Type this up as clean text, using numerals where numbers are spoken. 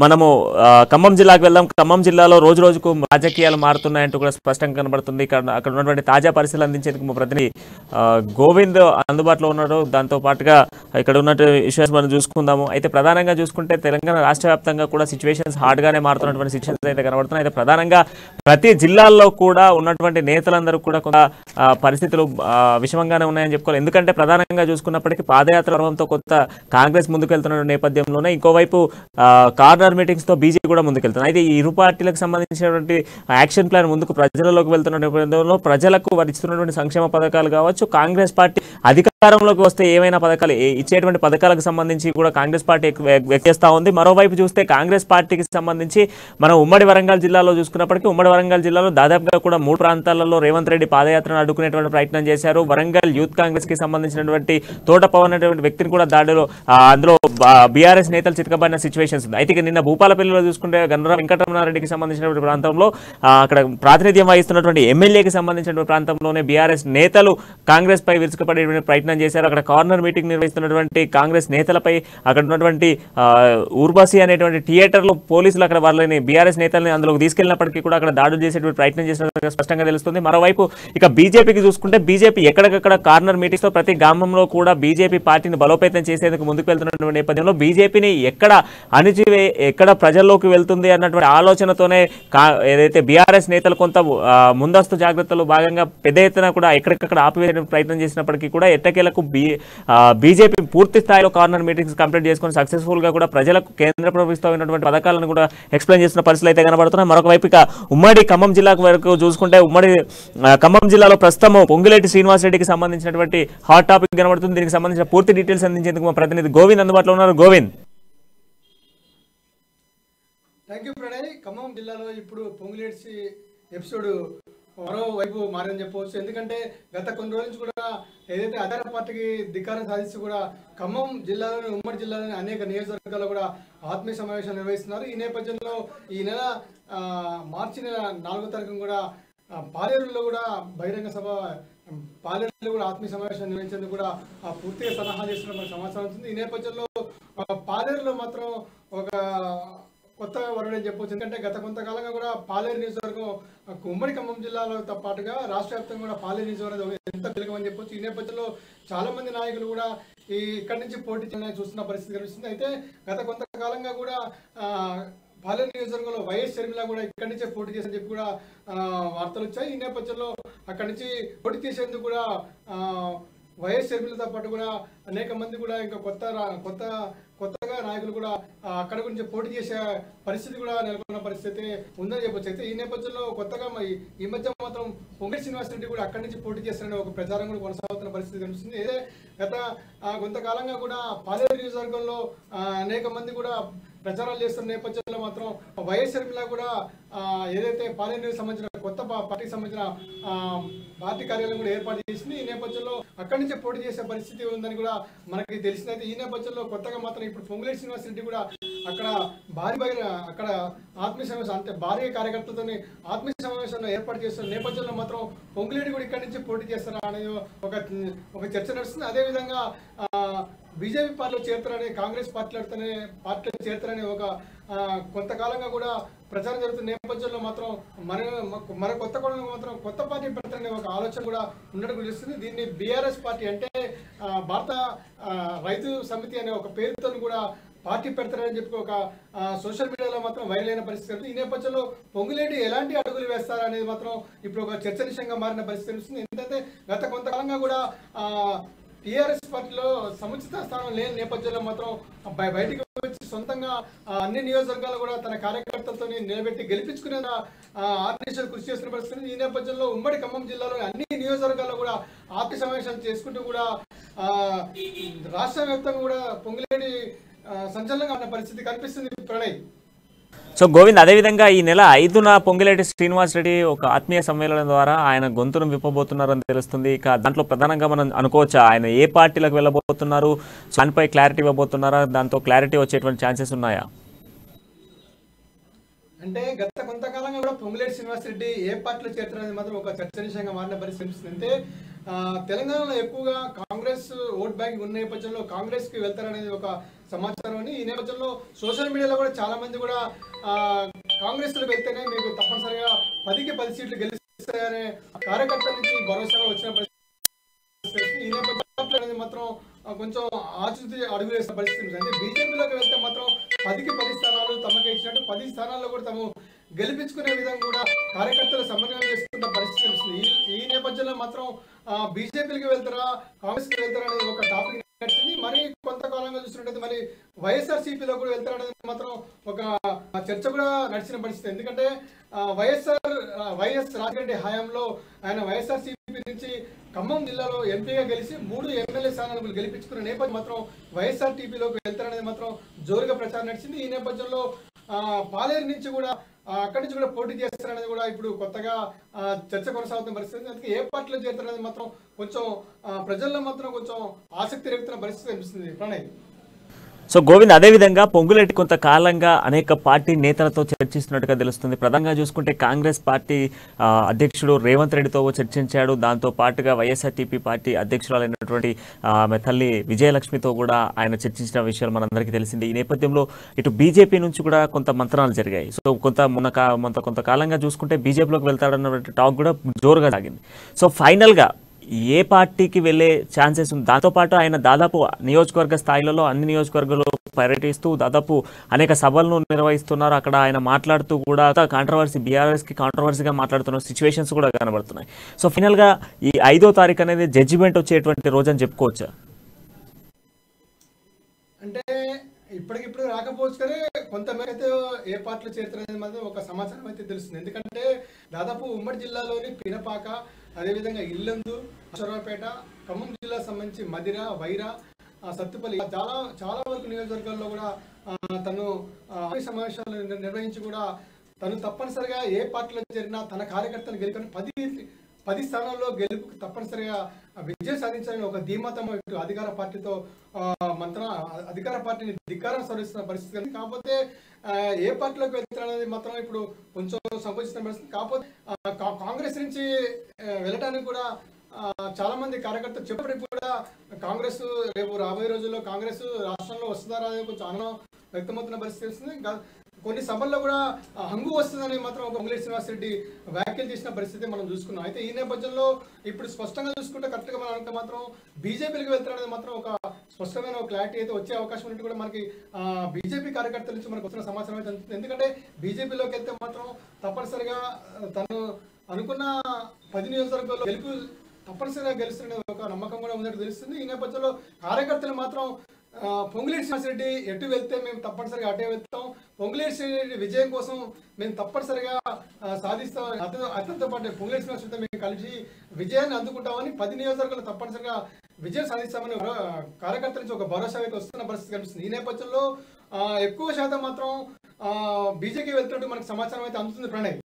మనము ఖమ్మం జిల్లాకు వెళ్దాం. ఖమ్మం జిల్లాలో రోజు రోజుకు రాజకీయాలు మారుతున్నాయంటూ కూడా స్పష్టంగా కనబడుతుంది. అక్కడ ఉన్నటువంటి తాజా పరిస్థితులు అందించేందుకు మా ప్రతినిధి గోవింద్ అందుబాటులో ఉన్నాడు. దాంతో పాటుగా ఇక్కడ ఉన్నట్టు విషయాన్ని మనం చూసుకుందాము. అయితే ప్రధానంగా చూసుకుంటే తెలంగాణ రాష్ట్ర వ్యాప్తంగా కూడా సిచ్యువేషన్స్ హార్డ్గానే మారుతున్నటువంటి సిచ్యువేషన్స్ అయితే కనబడుతున్నాయి. అయితే ప్రధానంగా ప్రతి జిల్లాల్లో కూడా ఉన్నటువంటి నేతలందరూ కూడా కొంత పరిస్థితులు విషమంగానే ఉన్నాయని చెప్పుకోవాలి. ఎందుకంటే ప్రధానంగా చూసుకున్నప్పటికీ పాదయాత్ర పర్వంతో కొత్త కాంగ్రెస్ ముందుకు వెళ్తున్న నేపథ్యంలోనే ఇంకోవైపు కార్నర్ మీటింగ్స్ తో బీజేపీ కూడా ముందుకెళ్తుంది. అయితే ఈ ఇరు పార్టీలకు సంబంధించినటువంటి యాక్షన్ ప్లాన్ ముందుకు ప్రజలలోకి వెళ్తున్న నేపథ్యంలో ప్రజలకు వారు ఇస్తున్నటువంటి సంక్షేమ పథకాలు కావచ్చు, కాంగ్రెస్ పార్టీ అధికారంలోకి వస్తే ఏమైనా పథకాలు ఇచ్చేటువంటి పథకాలకు సంబంధించి కూడా కాంగ్రెస్ పార్టీ వ్యక్తిస్తూ ఉంది. మరోవైపు చూస్తే కాంగ్రెస్ పార్టీకి సంబంధించి మనం ఉమ్మడి వరంగల్ జిల్లాలో చూసుకున్నప్పటికీ ఉమ్మడి వరంగల్ జిల్లాలో దాదాపుగా కూడా 3 ప్రాంతాలలో రేవంత్ రెడ్డి పాదయాత్రను అడ్డుకునేటువంటి ప్రయత్నం చేశారు. వరంగల్ యూత్ కాంగ్రెస్ కి సంబంధించినటువంటి తోట పవన్ అనేటువంటి వ్యక్తిని కూడా దాడిలో అందులో బీఆర్ఎస్ నేతలు చితకబడిన సిచ్యువేషన్స్ ఉంది. అయితే నిన్న భూపాలపల్లిలో చూసుకుంటే గన్నర వెంకటరమణారెడ్డికి సంబంధించినటువంటి ప్రాంతంలో అక్కడ ప్రాతినిధ్యం వహిస్తున్నటువంటి ఎమ్మెల్యేకి సంబంధించినటువంటి ప్రాంతంలోనే బీఆర్ఎస్ నేతలు కాంగ్రెస్ పై విరుచుకుపడేటువంటి ప్రయత్నం చేశారు. అక్కడ కార్నర్ మీటింగ్ నిర్వహిస్తున్నటువంటి కాంగ్రెస్ నేతలపై అక్కడ ఉన్నటువంటి ఊర్బసి అనేటువంటి థియేటర్లో పోలీసులు అక్కడ వాళ్ళని బీఆర్ఎస్ నేతల్ని అందులోకి తీసుకెళ్లినప్పటికీ కూడా అక్కడ దాడులు చేసేటువంటి ప్రయత్నం చేసినట్టుగా స్పష్టంగా తెలుస్తుంది. మరోవైపు ఇక బీజేపీకి చూసుకుంటే బీజేపీ ఎక్కడికక్కడ కార్నర్ మీటింగ్స్ తో ప్రతి గ్రామంలో కూడా బీజేపీ పార్టీని బలోపేతం చేసేందుకు ముందుకు వెళ్తున్నటువంటి నేపథ్యంలో బీజేపీని ఎక్కడ అణిచివే ఎక్కడ ప్రజల్లోకి వెళ్తుంది అన్నటువంటి ఆలోచనతోనే ఏదైతే బీఆర్ఎస్ నేతలు కొంత ముందస్తు జాగ్రత్తలు భాగంగా పెద్ద ఎత్తున కూడా ఎక్కడికక్కడ ఆపివేసే ప్రయత్నం చేసినప్పటికీ కూడా ఎట్టకేలకు బీజేపీ పూర్తి స్థాయిలో కార్నర్ మీటింగ్స్ కంప్లీట్ చేసుకుని సక్సెస్ఫుల్గా కూడా ప్రజలకు కేంద్ర ప్రభుత్వమైనటువంటి పథకాలను కూడా ఎక్స్ప్లెయిన్ చేస్తున్న పరిస్థితులు అయితే కనబడుతున్నాయి. మరొక వైపు ఉమ్మడి ఖమ్మం జిల్లాకు వరకు చూసుకుంటే ఉమ్మడి ఖమ్మం జిల్లాలో ప్రస్తుతం పొంగులేటి శ్రీనివాస్ రెడ్డికి సంబంధించినటువంటి హాట్ టాపిక్ కనబడుతుంది. దీనికి సంబంధించిన పూర్తి డీటెయిల్స్ అందించేందుకు మా ప్రతినిధి గోవింద్ అందుబాటులో ఉన్నారు. గోవింద్. Thank you Pranay. ఖమ్మం జిల్లాలో ఇప్పుడు పొంగులేటి ఎపిసోడ్ మరోవైపు మారని చెప్పవచ్చు. ఎందుకంటే గత కొన్ని రోజుల నుంచి కూడా ఏదైతే అధికార పార్టీకి ధిక్కారం సాధిస్తూ కూడా ఖమ్మం జిల్లాలోని ఉమ్మడి జిల్లాలోని అనేక నియోజకవర్గాల్లో కూడా ఆత్మీయ సమావేశాలు నిర్వహిస్తున్నారు. ఈ నేపథ్యంలో ఈ నెల మార్చి 4వ తారీఖు కూడా పాలేరులో కూడా బహిరంగ సభ పాలేరులో కూడా ఆత్మీయ సమావేశాలు నిర్వహించేందుకు కూడా పూర్తిగా సలహా చేస్తున్న సమాచారం ఉంటుంది. ఈ నేపథ్యంలో పాలేరులో మాత్రం ఒక కొత్త వరుడు అని చెప్పవచ్చు. ఎందుకంటే గత కొంతకాలంగా కూడా పాలేరు నియోజకవర్గం ఉమ్మడి ఖమ్మం జిల్లాలతో పాటుగా రాష్ట్ర వ్యాప్తంగా కూడా పాలేరు నియోజకవర్గం ఎంత పెరగమని చెప్పొచ్చు. ఈ నేపథ్యంలో చాలా మంది నాయకులు కూడా ఈ ఇక్కడి నుంచి పోటీ చేయడానికి చూస్తున్న పరిస్థితి కనిపిస్తుంది. అయితే గత కొంతకాలంగా కూడా పాలేరు నియోజకవర్గంలో వైఎస్ షర్మిల కూడా ఇక్కడి నుంచే పోటీ చేసని చెప్పి కూడా వార్తలు వచ్చాయి. ఈ నేపథ్యంలో అక్కడి నుంచి పోటీ చేసేందుకు కూడా వైఎస్ షర్మిలతో పాటు కూడా అనేక మంది కూడా ఇంకా కొత్తగా నాయకులు కూడా అక్కడ గురించి పోటీ చేసే పరిస్థితి కూడా నెలకొన్న పరిస్థితి ఉందని చెప్పొచ్చు. అయితే ఈ నేపథ్యంలో కొత్తగా ఈ మధ్య మాత్రం పొంగులేటి శ్రీనివాస్ రెడ్డి కూడా అక్కడి నుంచి పోటీ చేస్తారనే ఒక ప్రచారం కూడా కొనసాగుతున్న పరిస్థితి కనిపిస్తుంది. అయితే గత కొంతకాలంగా కూడా పాలేరు నియోజకవర్గంలో అనేక మంది కూడా ప్రచారాలు చేస్తున్న నేపథ్యంలో మాత్రం వైఎస్ షర్మిల కూడా ఏదైతే పాలేరుకి సంబంధించిన కొత్త పార్టీకి సంబంధించిన పార్టీ కార్యాలయం కూడా ఏర్పాటు చేసింది. ఈ నేపథ్యంలో అక్కడి నుంచే పోటీ చేసే పరిస్థితి ఉందని కూడా మనకి తెలిసినది. ఈ నేపథ్యంలో కొత్తగా మాత్రం ఇప్పుడు పొంగులేటి శ్రీనివాస్ రెడ్డి కూడా అక్కడ అక్కడ ఆత్మీయ సమావేశం అంటే భారీ కార్యకర్తలతో ఆత్మీయ సమావేశంలో ఏర్పాటు చేస్తున్న నేపథ్యంలో మాత్రం పొంగులేటి కూడా ఇక్కడి నుంచి పోటీ చేస్తారా అనే ఒక చర్చ నడుస్తుంది. అదేవిధంగా బీజేపీ పార్టీలో చేరుతారని కాంగ్రెస్ పార్టీలో చేరుతారని ఒక కొంతకాలంగా కూడా ప్రచారం జరుగుతున్న నేపథ్యంలో మాత్రం మన కొత్త కోణంలో మాత్రం కొత్త పార్టీ పెడతారనే ఒక ఆలోచన కూడా ఉండడం తెలుస్తుంది. దీన్ని బీఆర్ఎస్ పార్టీ అంటే భారత రైతు సమితి అనే ఒక పేరుతో కూడా పార్టీ పెడతారని చెప్పి ఒక సోషల్ మీడియాలో మాత్రం వైరల్ అయిన పరిస్థితి. ఈ నేపథ్యంలో పొంగులేటి ఎలాంటి అడుగులు వేస్తారనేది మాత్రం ఇప్పుడు ఒక చర్చనీయాంగా మారిన పరిస్థితి తెలుస్తుంది. ఎందుకంటే గత కొంతకాలంగా కూడా టీఆర్ఎస్ పార్టీలో సముచిత స్థానం లేని నేపథ్యంలో మాత్రం బయటికి వచ్చి సొంతంగా అన్ని నియోజకవర్గాలు కూడా తన కార్యకర్తలతో నిలబెట్టి గెలిపించుకునే ఆర్గనైజేషన్ కృషి చేస్తున్న పరిస్థితి. ఈ నేపథ్యంలో ఉమ్మడి ఖమ్మం జిల్లాలో అన్ని నియోజకవర్గాల్లో కూడా ఆర్థిక సమావేశాలు చేసుకుంటూ కూడా రాష్ట్ర వ్యాప్తంగా కూడా పొంగులేటి సంచలనంగా ఉన్న పరిస్థితి కనిపిస్తుంది ప్రణయ్. సో గోవింద్, అదేవిధంగా ఈ నెల 5న పొంగులేటి శ్రీనివాస్ రెడ్డి ఒక ఆత్మీయ సమ్మేళనం ద్వారా ఆయన గొంతును విప్పబోతున్నారని తెలుస్తుంది. ఇక దాంట్లో ప్రధానంగా మనం అనుకోవచ్చు ఆయన ఏ పార్టీలకు వెళ్ళబోతున్నారు, దానిపై క్లారిటీ ఇవ్వబోతున్నారా, దాంతో క్లారిటీ వచ్చేటువంటి ఛాన్సెస్ ఉన్నాయా? అంటే గత కొంతకాలంగా కూడా పొంగులేటి శ్రీనివాస్ రెడ్డి ఏ పార్టీలో చేరుతారనేది మాత్రం ఒక చర్చనీయాంగా మారిన పరిస్థితి. అంటే తెలంగాణలో ఎక్కువగా కాంగ్రెస్ ఓట్ బ్యాంక్ ఉన్న నేపథ్యంలో కాంగ్రెస్కి వెళ్తారనేది ఒక సమాచారం అని. ఈ నేపథ్యంలో సోషల్ మీడియాలో కూడా చాలామంది కూడా కాంగ్రెస్లో వెళ్తేనే మీకు తప్పనిసరిగా 10కి 10 సీట్లు గెలుస్తాయనే కార్యకర్తల నుంచి భరోసాగా వచ్చిన పరిస్థితి. ఈ నేపథ్యంలో మాత్రం కొంచెం ఆచూతి అడుగు వేసిన పరిస్థితి ఉంది. అంటే బీజేపీలోకి వెళ్తే మాత్రం 10కి 10 స్థానాలు తమకే ఇచ్చినట్టు 10 స్థానాల్లో కూడా తాము గెలిపించుకునే విధంగా కూడా కార్యకర్తలు సమన్వయం చేసుకున్న పరిస్థితి వస్తుంది. ఈ నేపథ్యంలో మాత్రం బీజేపీకి వెళ్తారా కాంగ్రెస్కి వెళ్తారా అనేది ఒక టాపిక్ నడిచింది. మరి కొంతకాలంగా చూసినట్టయితే మరి వైఎస్ఆర్సీపీలో కూడా వెళ్తారా అనేది మాత్రం ఒక చర్చ కూడా నడిచిన పరిస్థితి. ఎందుకంటే వైఎస్ రాజరెడ్డి హయాంలో ఆయన వైఎస్ఆర్సీపీ నుంచి ఖమ్మం జిల్లాలో ఎంపీగా గెలిచి 3 ఎమ్మెల్యే స్థానాలు గెలిపించుకున్న నేపథ్యం మాత్రం వైఎస్ఆర్టీపీలోకి వెళ్తారనేది మాత్రం జోరుగా ప్రచారం నడిచింది. ఈ నేపథ్యంలో పాలేరు నుంచి కూడా అక్కడి నుంచి కూడా పోటీ చేస్తారనేది కూడా ఇప్పుడు కొత్తగా చర్చ కొనసాగుతున్న పరిస్థితి. అందుకే ఏ పార్టీలో చేరుతారనేది మాత్రం కొంచెం ప్రజల్లో మాత్రం కొంచెం ఆసక్తి రేపుతున్న పరిస్థితి అనిపిస్తుంది. ప్రణయ్. సో గోవింద్, అదేవిధంగా పొంగులేటి కొంతకాలంగా అనేక పార్టీ నేతలతో చర్చిస్తున్నట్టుగా తెలుస్తుంది. ప్రధానంగా చూసుకుంటే కాంగ్రెస్ పార్టీ అధ్యక్షుడు రేవంత్ రెడ్డితో చర్చించాడు. దాంతో పాటుగా వైఎస్ఆర్టీపీ పార్టీ అధ్యక్షురాలైనటువంటి తల్లి విజయలక్ష్మితో కూడా ఆయన చర్చించిన విషయాలు మనందరికీ తెలిసింది. ఈ నేపథ్యంలో ఇటు బీజేపీ నుంచి కూడా కొంత మంత్రాలు జరిగాయి. సో కొంతకాలంగా చూసుకుంటే బీజేపీలోకి వెళ్తాడన్నటువంటి టాక్ కూడా జోరుగా సాగింది. సో ఫైనల్గా ఏ పార్టీకి వెళ్ళే ఛాన్సెస్ ఉంది? దాంతోపాటు ఆయన దాదాపు నియోజకవర్గ స్థాయిలలో అన్ని నియోజకవర్గాల్లో పర్యటిస్తూ దాదాపు అనేక సభలను నిర్వహిస్తున్నారు. అక్కడ ఆయన మాట్లాడుతూ కూడా కాంట్రవర్సీ బీఆర్ఎస్కి కాంట్రవర్సీగా మాట్లాడుతున్న సిచ్యువేషన్స్ కూడా కనబడుతున్నాయి. సో ఫైనల్గా ఈ 5వ తారీఖు అనేది జడ్జిమెంట్ వచ్చేటువంటి రోజు అని చెప్పుకోవచ్చా? అంటే ఇప్పటికిప్పుడు రాకపోవచ్చు కానీ కొంతమేర అయితే ఏ పార్టీలో చేరుతారనేది మాత్రం ఒక సమాచారం అయితే తెలుస్తుంది. ఎందుకంటే దాదాపు ఉమ్మడి జిల్లాలోని పినపాక, అదేవిధంగా ఇల్లందు, అశ్వరావుపేట, ఖమ్మం జిల్లాకు సంబంధించి మదిర, వైరా, సత్తుపల్లి చాలా చాలా వరకు నియోజకవర్గాల్లో కూడా తను సమావేశాలు నిర్వహించి కూడా తను తప్పనిసరిగా ఏ పార్టీలో చేరినా తన కార్యకర్తలు గెలుపుకొని 10 స్థానాల్లో గెలుపు తప్పనిసరిగా విజయం సాధించాలని ఒక ధీమాతం ఇటు అధికార పార్టీతో అధికార పార్టీని ధిక్కారం సవరిస్తున్న పరిస్థితి. కాకపోతే ఏ పార్టీలోకి వెళ్తారనేది మాత్రం ఇప్పుడు కొంచెం సంకోచిస్తున్న పరిస్థితి. కాకపోతే కాంగ్రెస్ నుంచి వెళ్ళడానికి కూడా చాలా మంది కార్యకర్తలు చెప్పడానికి కూడా కాంగ్రెస్ రేపు రాబోయే రోజుల్లో కాంగ్రెస్ రాష్ట్రంలో వస్తుందా అనేది కొంచెం అనుమానం వ్యక్తమవుతున్న పరిస్థితి వస్తుంది. కొన్ని సభల్లో కూడా హంగు వస్తుందని మాత్రం ఒక పొంగులేటి శ్రీనివాస్ రెడ్డి వ్యాఖ్యలు చేసిన పరిస్థితి మనం చూసుకున్నాం. అయితే ఈ నేపథ్యంలో ఇప్పుడు స్పష్టంగా చూసుకుంటే కరెక్ట్గా మనం అంటే మాత్రం బీజేపీకి వెళ్తారనేది మాత్రం ఒక స్పష్టమైన క్లారిటీ అయితే వచ్చే అవకాశం ఉన్నట్టు కూడా మనకి బీజేపీ కార్యకర్తల నుంచి మనకు వస్తున్న సమాచారం అయితే అందుతుంది. ఎందుకంటే బీజేపీలోకి వెళ్తే మాత్రం తప్పనిసరిగా తను అనుకున్న 10 నియోజకవర్గాల్లో గెలుపు తప్పనిసరిగా గెలుస్తున్న ఒక నమ్మకం కూడా ఉన్నట్టు తెలుస్తుంది. ఈ నేపథ్యంలో కార్యకర్తలు మాత్రం పొంగులేటి శ్రీనివాస్ రెడ్డి ఎటు వెళ్తే మేము తప్పనిసరిగా అటే వెళ్తాం, పొంగులేటి శ్రీనివాస్ రెడ్డి విజయం కోసం మేము తప్పనిసరిగా సాధిస్తాం, అతనితో పాటు పొంగులేటి శ్రీనివాస్ రెడ్డితో మేము కలిసి విజయాన్ని అందుకుంటామని 10 నియోజకవర్గాలు తప్పనిసరిగా విజయం సాధిస్తామని కార్యకర్తల నుంచి ఒక భరోసా అయితే వస్తున్న పరిస్థితి కనిపిస్తుంది. ఈ నేపథ్యంలో ఎక్కువ శాతం మాత్రం బీజేపీ వెళ్తున్నట్టు మనకు సమాచారం అయితే అందుతుంది. ప్రణయ్.